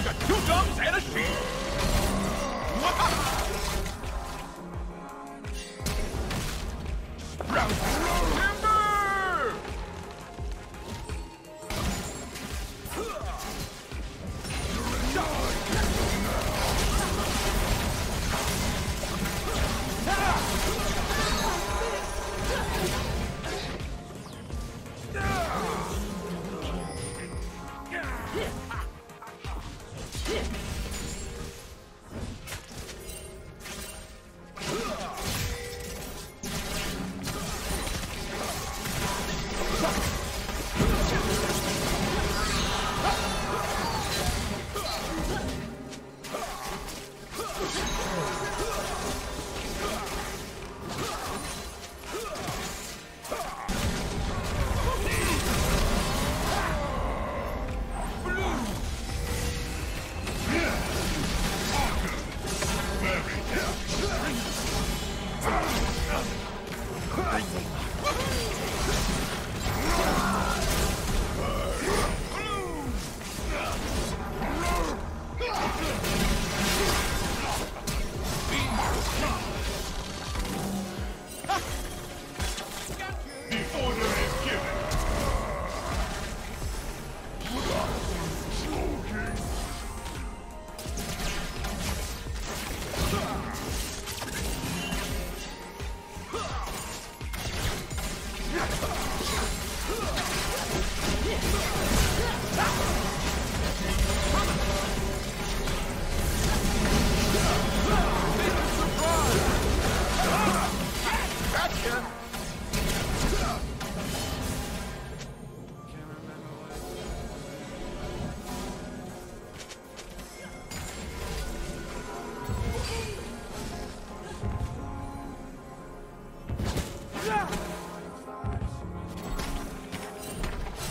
I've got two guns and a shield! Round timber!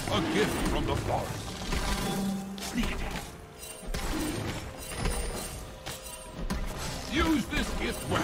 A gift from the forest. Sneak attack. Use this gift well.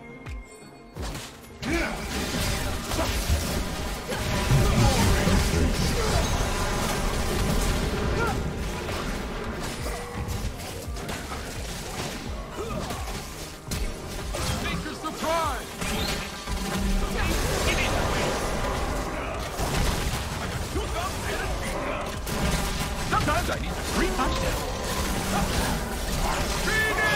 Sometimes I need to treat myself.